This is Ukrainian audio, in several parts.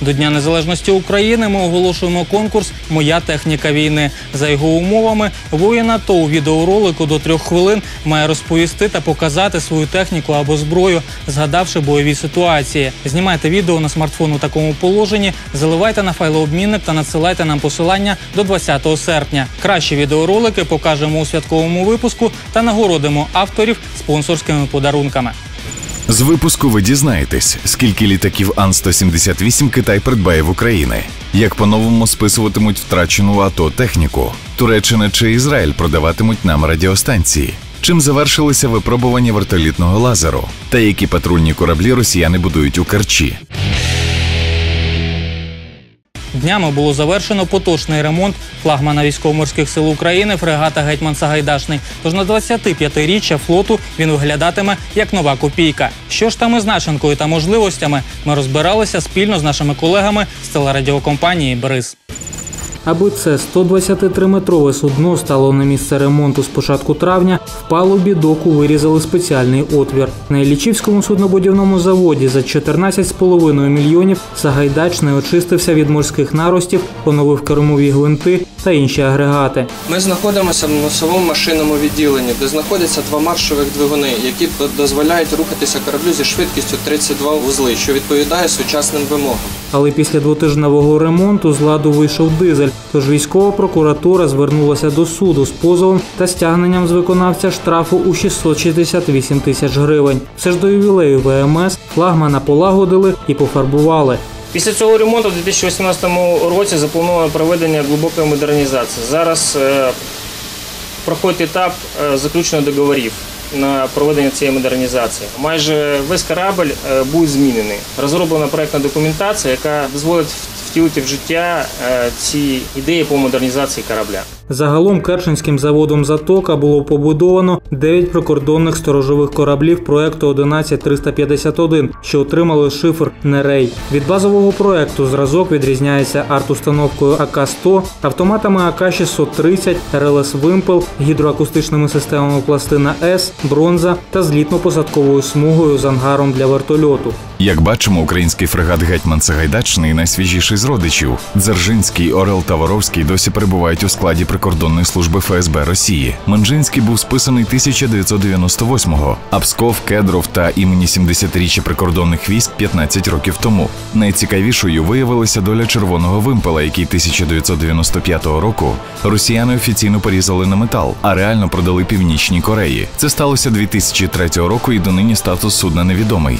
До Дня Незалежності України ми оголошуємо конкурс «Моя техніка війни». За його умовами, воїн АТО у відеоролику до 3 хвилин має розповісти та показати свою техніку або зброю, згадавши бойові ситуації. Знімайте відео на смартфон у такому положенні, заливайте на файлообмінник та надсилайте нам посилання до 20 серпня. Кращі відеоролики покажемо у святковому випуску та нагородимо авторів спонсорськими подарунками. З випуску ви дізнаєтесь, скільки літаків Ан-178 Китай придбає в Україні, як по-новому списуватимуть втрачену АТО техніку, Туреччина чи Ізраїль продаватимуть нам радіостанції, чим завершилися випробування вертолітного лазеру та які патрульні кораблі росіяни будують у Керчі. Днями було завершено поточний ремонт флагмана Військово-морських сил України фрегата «Гетьман Сагайдачний». Тож на 25-річчя флоту він виглядатиме як нова копійка. Що ж там із начинкою та можливостями, ми розбиралися спільно з нашими колегами з телерадіокомпанії «Бриз». Аби це 123-метрове судно стало на місце ремонту з початку травня, в палубі доку вирізали спеціальний отвір. На Іллічівському суднобудівному заводі за 14,5 мільйонів Сагайдачний очистився від морських наростів, поновив кермові гвинти та інші агрегати. Ми знаходимося в носовому машинному відділенні, де знаходяться 2 маршових двигуни, які дозволяють рухатися кораблю зі швидкістю 32 вузли, що відповідає сучасним вимогам. Але після двотижневого ремонту з ладу вийшов дизель, тож військова прокуратура звернулася до суду з позовом та стягненням з виконавця штрафу у 668 тисяч гривень. Все ж до ювілею ВМС флагмана полагодили і пофарбували. Після цього ремонту у 2018 році заплановано проведення глибокої модернізації. Зараз проходить етап заключених договорів на проведення цієї модернізації. Майже весь корабль буде змінений. Розроблена проєктна документація, яка дозволить втілити в життя ці ідеї по модернізації корабля. Загалом Керченським заводом «Затока» було побудовано 9 прикордонних сторожових кораблів проєкту 11351, що отримали шифр «Нерей». Від базового проєкту зразок відрізняється арт-установкою АК-100, автоматами АК-630, РЛС «Вимпел», гідроакустичними системами пластина С, бронза та злітно-посадковою смугою з ангаром для вертольоту. Як бачимо, український фрегат «Гетьман Сагайдачний» найсвіжіший з родичів. Дзержинський, Орел, Товаровський досі перебувають у складі прикордонної служби ФСБ Росії. Менжинський був списаний 1998-го, Апсков, Кедров та імені 70-річчя прикордонних військ 15 років тому. Найцікавішою виявилася доля червоного вимпела, який 1995 року росіяни офіційно порізали на метал, а реально продали Північній Кореї. Це сталося 2003 року і донині статус судна невідомий.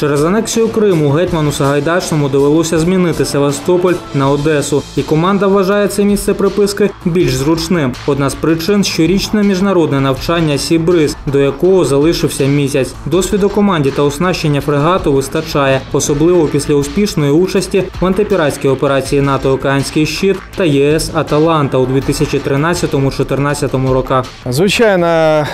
Через анексію Криму Гетьману Сагайдачному довелося змінити Севастополь на Одесу. І команда вважає це місце приписки більш зручним. Одна з причин – щорічне міжнародне навчання «Сі-Бриз», до якого залишився місяць. Досвіду команді та оснащення фрегату вистачає, особливо після успішної участі в антипіратській операції НАТО «Океанський щит» та ЄС «Аталанта» у 2013-2014 роках. Звичайно,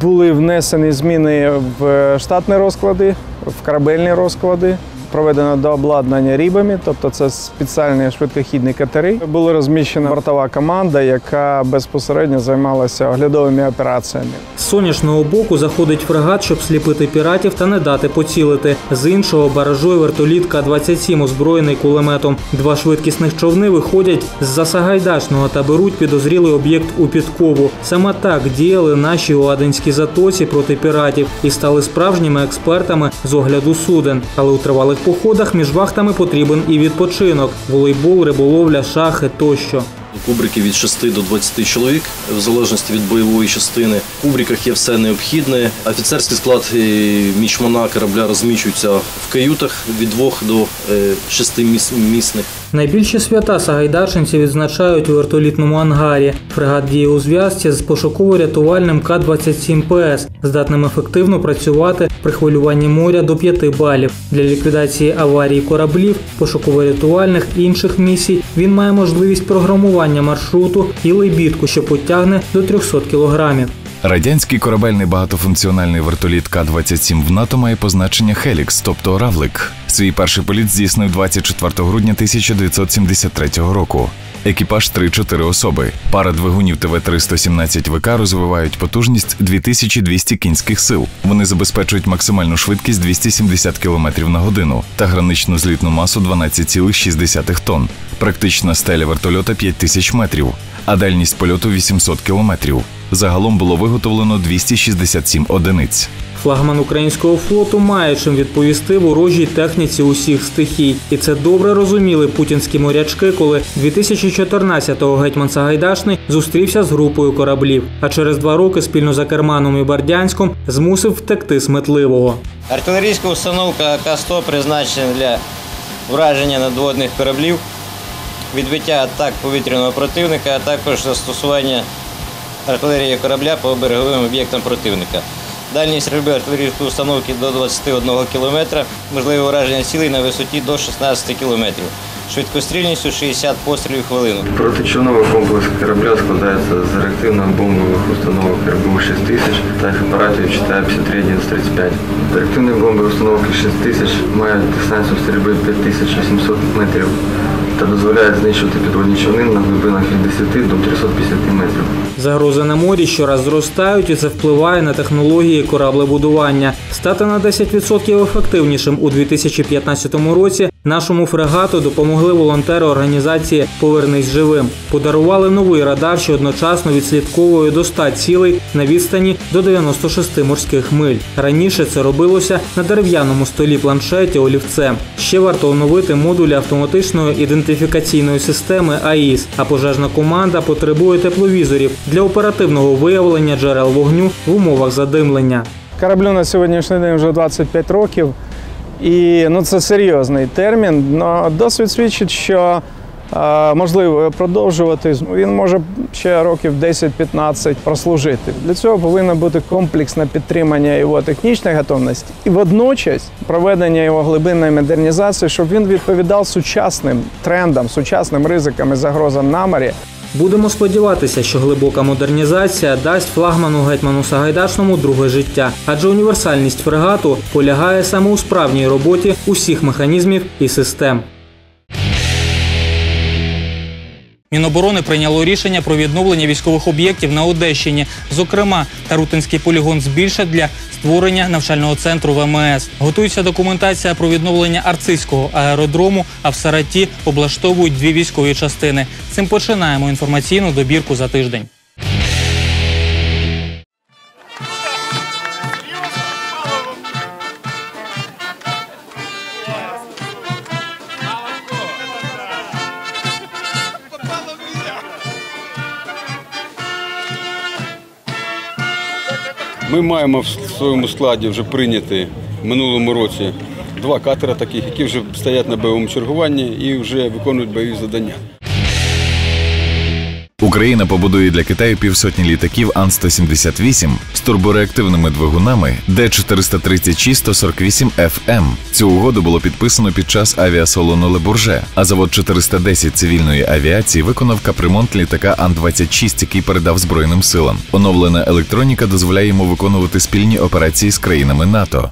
були внесені зміни в штатні розклади, в корабельні розклади, проведено дообладнання рібами, тобто це спеціальні швидкохідні катери. Була розміщена бортова команда, яка безпосередньо займалася оглядовими операціями. З сонячного боку заходить фрегат, щоб сліпити піратів та не дати поцілити. З іншого баражує вертоліт Ка-27, озброєний кулеметом. 2 швидкісних човни виходять з-за Сагайдачного та беруть підозрілий об'єкт у підкову. Саме так діяли наші у Аденській затоці проти піратів і стали справжніми експертами з огляду суден. Але у тривалих походах між вахтами потрібен і відпочинок – волейбол, риболовля, шахи тощо. Кубрики від 6 до 20 чоловік, в залежності від бойової частини. В кубриках є все необхідне. Офіцерський склад мічмана корабля розміщується в каютах від 2 до 6 місних. Найбільші свята сагайдачинці відзначають у вертолітному ангарі. Фрегат діє у зв'язці з пошуково-рятувальним Ка-27ПС, здатним ефективно працювати при хвилюванні моря до 5 балів. Для ліквідації аварій кораблів, пошуково-рятувальних і інших місій він має можливість програмування маршруту і лебідку, що потягне до 300 кілограмів. Радянський корабельний багатофункціональний вертоліт Ка-27 в НАТО має позначення «Хелікс», тобто «Равлик». Свій перший політ здійснив 24 грудня 1973 року. екіпаж 3-4 особи. Пара двигунів ТВ-3-117ВК розвивають потужність 2200 кінських сил. Вони забезпечують максимальну швидкість 270 км на годину та граничну злітну масу 12,6 тонн. Практична стеля вертольота 5000 метрів, а дальність польоту 800 км. Загалом було виготовлено 267 одиниць. Флагман українського флоту має чим відповісти ворожій техніці усіх стихій. І це добре розуміли путінські морячки, коли 2014-го гетьман Сагайдачний зустрівся з групою кораблів, а через 2 роки спільно з Акерманом і Бердянськом змусив втекти сметливого. Артилерійська установка АК-100 призначена для враження надводних кораблів, відбиття атак повітряного противника, а також застосування артилерії корабля по береговим об'єктам противника. Дальність стрільби артилерійської установки до 21 км, можливе ураження цілей на висоті до 16 км, швидкострільністю 60 пострілів в хвилину. Протичовновий комплекс корабля складається з реактивних бомбових установок РБУ-6000 та апаратів 53-935. Реактивні бомби установки 6000 мають дистанцію стрільби 5800 метрів та дозволяють знищувати підводні човни на глибинах від 10 до 350 метрів. Загрози на морі щораз зростають, і це впливає на технології кораблебудування. Стати на 10% ефективнішим у 2015 році нашому фрегату допомогли волонтери організації «Повернись живим». Подарували новий радар, що одночасно відслідковує до 100 цілей на відстані до 96 морських миль. Раніше це робилося на дерев'яному столі планшеті олівцем. Ще варто оновити модулі автоматичної ідентифікаційної системи АІС, а пожежна команда потребує тепловізорів для оперативного виявлення джерел вогню в умовах задимлення. Кораблю на сьогоднішній день вже 25 років. І це серйозний термін, але досвід свідчить, що можливо продовжувати, він може ще років 10-15 прослужити. Для цього повинно бути комплексне підтримання його технічної готовності і водночас проведення його глибинної модернізації, щоб він відповідав сучасним трендам, сучасним ризикам і загрозам на морі. Будемо сподіватися, що глибока модернізація дасть флагману гетьману Сагайдачному друге життя. Адже універсальність фрегату полягає саме у справній роботі усіх механізмів і систем. Міноборони прийняло рішення про відновлення військових об'єктів на Одещині. Зокрема, Тарутинський полігон збільшать для створення навчального центру ВМС. Готується документація про відновлення Арцизького аеродрому, а в Сараті облаштовують 2 військові частини. Цим починаємо інформаційну добірку за тиждень. Ми маємо в своєму складі вже прийняти в минулому році 2 катера таких, які вже стоять на бойовому чергуванні і вже виконують бойові завдання. Україна побудує для Китаю 50 літаків Ан-178 з турбореактивними двигунами Д-436-148ФМ. Цю угоду було підписано під час авіасалону Ле-Бурже, а завод 410 цивільної авіації виконав капремонт літака Ан-26, який передав Збройним силам. Оновлена електроніка дозволяє йому виконувати спільні операції з країнами НАТО.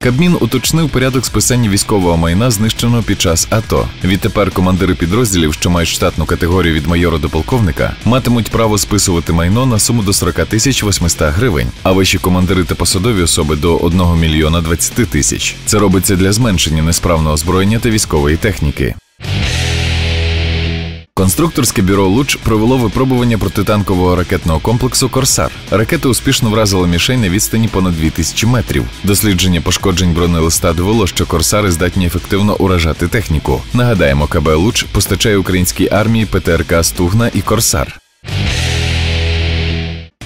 Кабмін уточнив порядок списання військового майна, знищеного під час АТО. Відтепер командири підрозділів, що мають штатну категорію від майора до полковника, матимуть право списувати майно на суму до 40 800 гривень, а вищі командири та посадові особи – до 1 020 000. Це робиться для зменшення несправного озброєння та військової техніки. Конструкторське бюро «Луч» провело випробування протитанкового ракетного комплексу «Корсар». Ракети успішно вразили мішень на відстані понад 2000 метрів. Дослідження пошкоджень бронелиста довело, що «Корсари» здатні ефективно уражати техніку. Нагадаємо, КБ «Луч» постачає українській армії ПТРК «Стугна» і «Корсар».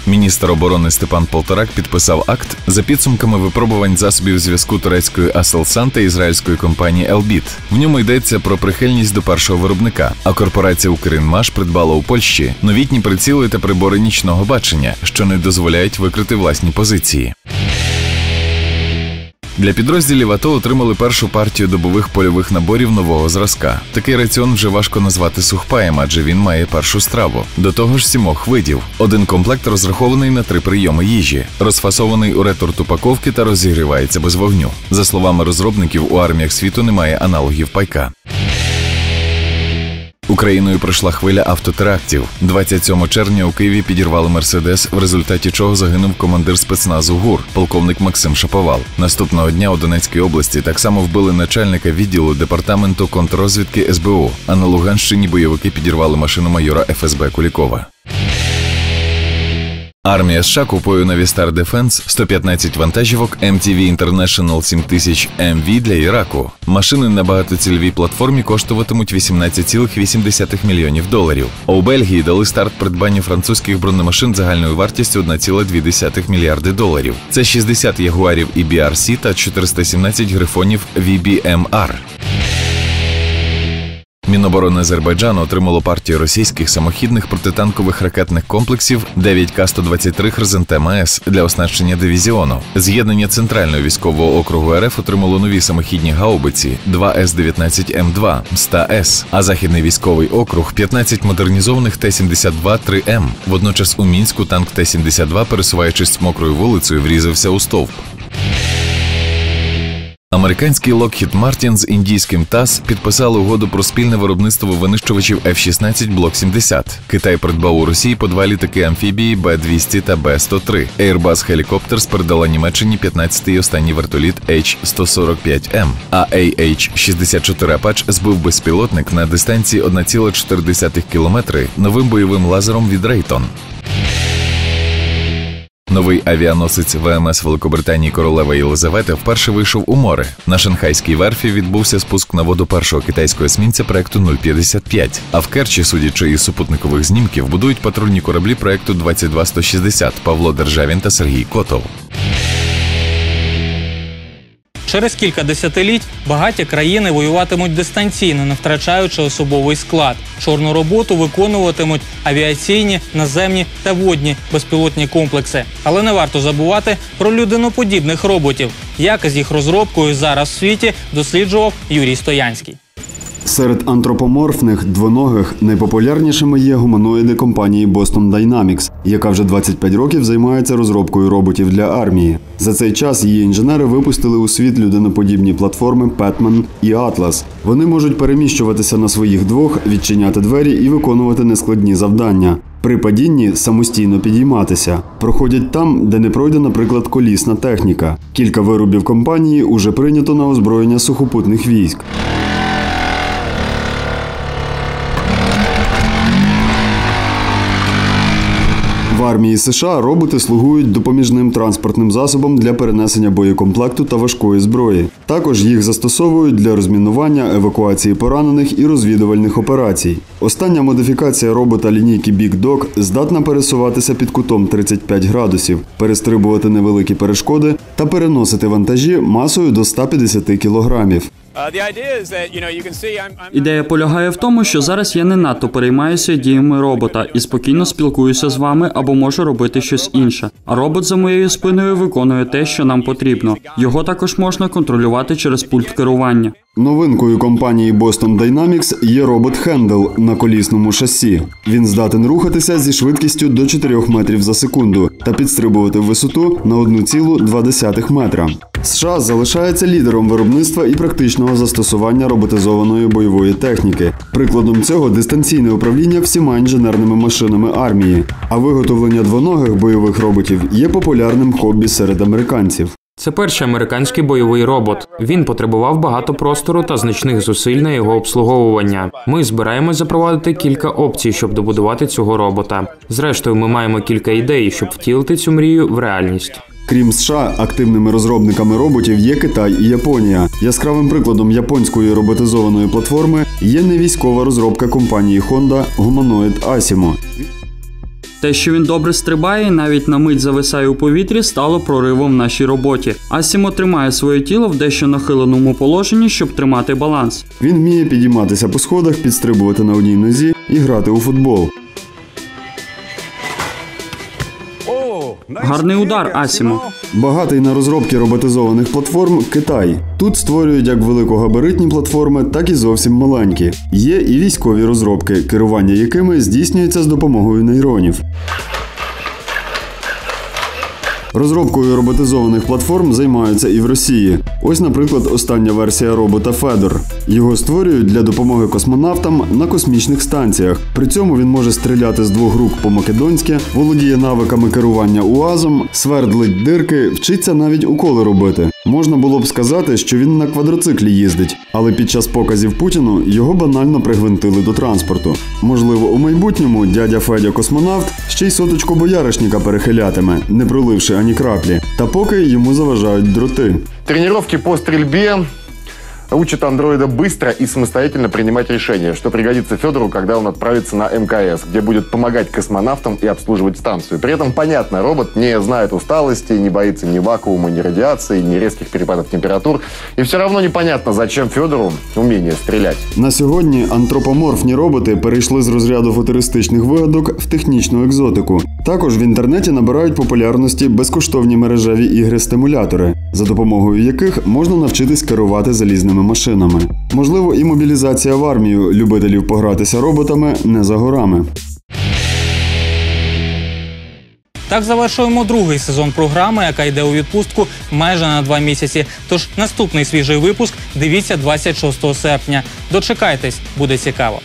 Міністр оборони Степан Полторак підписав акт за підсумками випробувань засобів зв'язку турецької Аселсан та ізраїльської компанії Елбіт. В ньому йдеться про прихильність до першого виробника, а корпорація «Укрінмаш» придбала у Польщі новітні приціли та прибори нічного бачення, що не дозволяють викрити власні позиції. Для підрозділів АТО отримали першу партію добових польових наборів нового зразка. Такий раціон вже важко назвати сухпаєм, адже він має першу страву. До того ж 7 видів. Один комплект розрахований на 3 прийоми їжі, розфасований у реторт упаковки та розігрівається без вогню. За словами розробників, у арміях світу немає аналогів пайка. Україною пройшла хвиля автотерактів. 27 червня у Києві підірвали «Мерседес», в результаті чого загинув командир спецназу ГУР, полковник Максим Шаповал. Наступного дня у Донецькій області так само вбили начальника відділу департаменту контррозвідки СБУ, а на Луганщині бойовики підірвали машину майора ФСБ Кулікова. Армія США купує на Vistar Defense 115 вантажівок MTV International 7000 MV для Іраку. Машини на багатоцільовій платформі коштуватимуть $18,8 мільйонів. А у Бельгії дали старт придбанню французьких бронемашин загальною вартістю $1,2 мільярди. Це 60 ягуарів EBRC та 417 грифонів VBMR. Міноборони Азербайджану отримало партію російських самохідних протитанкових ракетних комплексів 9К-123 «Хризантема С» для оснащення дивізіону. З'єднання Центрального військового округу РФ отримало нові самохідні гаубиці 2С-19М2 100С, а Західний військовий округ – 15 модернізованих Т-72-3М. Водночас у Мінську танк Т-72, пересуваючись мокрою вулицею, врізався у стовп. Американський Lockheed Martin з індійським ТАСС підписали угоду про спільне виробництво винищувачів F-16 Block 70. Китай придбав у Росії по 2 літаки амфібії Б-200 та Б-103. Airbus Helicopters передала Німеччині 15-й останній вертоліт H-145M, а AH-64 Apache збив безпілотник на дистанції 1,4 кілометри новим бойовим лазером від Raytheon. Новий авіаносець ВМС Великобританії «Королева Єлизавета» вперше вийшов у море. На шанхайській верфі відбувся спуск на воду першого китайського есмінця проекту 055. А в Керчі, судячи із супутникових знімків, будують патрульні кораблі проекту 22160 Павло Державін та Сергій Котов. Через кілька десятиліть багаті країни воюватимуть дистанційно, не втрачаючи особовий склад. Чорну роботу виконуватимуть авіаційні, наземні та водні безпілотні комплекси. Але не варто забувати про людиноподібних роботів. Як із їх розробкою зараз в світі, досліджував Юрій Стоянський. Серед антропоморфних двоногих найпопулярнішими є гуманоїди компанії Boston Dynamics, яка вже 25 років займається розробкою роботів для армії. За цей час її інженери випустили у світ людиноподібні платформи Petman і Atlas. Вони можуть переміщуватися на своїх двох, відчиняти двері і виконувати нескладні завдання. При падінні самостійно підійматися. Проходять там, де не пройде, наприклад, колісна техніка. Кілька виробів компанії уже прийнято на озброєння сухопутних військ. В армії США роботи слугують допоміжним транспортним засобом для перенесення боєкомплекту та важкої зброї. Також їх застосовують для розмінування, евакуації поранених і розвідувальних операцій. Остання модифікація робота лінійки Big Dog здатна пересуватися під кутом 35 градусів, перестрибувати невеликі перешкоди та переносити вантажі масою до 150 кілограмів. Ідея полягає в тому, що зараз я не надто переймаюся діями робота і спокійно спілкуюся з вами або можу робити щось інше. А робот за моєю спиною виконує те, що нам потрібно. Його також можна контролювати через пульт керування. Новинкою компанії Boston Dynamics є робот Handle на колісному шасі. Він здатен рухатися зі швидкістю до 4 метрів за секунду та підстрибувати в висоту на 1,2 метра. США залишається лідером виробництва і практичного застосування роботизованої бойової техніки. Прикладом цього дистанційне управління всіма інженерними машинами армії. А виготовлення двоногих бойових роботів є популярним хобі серед американців. Це перший американський бойовий робот. Він потребував багато простору та значних зусиль на його обслуговування. Ми збираємось запровадити кілька опцій, щоб добудувати цього робота. Зрештою, ми маємо кілька ідей, щоб втілити цю мрію в реальність. Крім США, активними розробниками роботів є Китай і Японія. Яскравим прикладом японської роботизованої платформи є невійськова розробка компанії Honda «Гуманоїд Асімо». Те, що він добре стрибає і навіть на мить зависає у повітрі, стало проривом в нашій роботі. Асімо тримає своє тіло в дещо нахиленому положенні, щоб тримати баланс. Він вміє підійматися по сходах, підстрибувати на одній нозі і грати у футбол. Гарний удар, Асімо. Багатий на розробки роботизованих платформ Китай. Тут створюють як великогабаритні платформи, так і зовсім маленькі. Є і військові розробки, керування якими здійснюється з допомогою нейронів. Розробкою роботизованих платформ займаються і в Росії. Ось, наприклад, остання версія робота «Федор». Його створюють для допомоги космонавтам на космічних станціях. При цьому він може стріляти з двох рук по-македонськи, володіє навиками керування УАЗом, свердлить дирки, вчиться навіть уколи робити. Можна було б сказати, що він на квадроциклі їздить, але під час показів Путіну його банально пригвинтили до транспорту. Можливо, у майбутньому дядя Федя-космонавт ще й соточку бояришника перехилятиме, не проливши ані краплі. Та поки йому заважають дроти. Тренування по стрільбі учит андроида быстро и самостоятельно принимать решения, что пригодится Федору, когда он отправится на МКС, где будет помогать космонавтам и обслуживать станцию. При этом, понятно, робот не знает усталости, не боится ни вакуума, ни радиации, ни резких перепадов температур. И все равно непонятно, зачем Федору умение стрелять. На сьогодні антропоморфні роботи перейшли з розряду футуристичних вигадок в технічну екзотику. Також в інтернеті набирають популярності безкоштовні мережеві ігри-стимулятори, за допомогою яких можна навчитись керувати залізними машинами. Можливо, і мобілізація в армію любителів погратися роботами не за горами. Так завершуємо другий сезон програми, яка йде у відпустку майже на 2 місяці. Тож наступний свіжий випуск дивіться 26 серпня. Дочекайтесь, буде цікаво.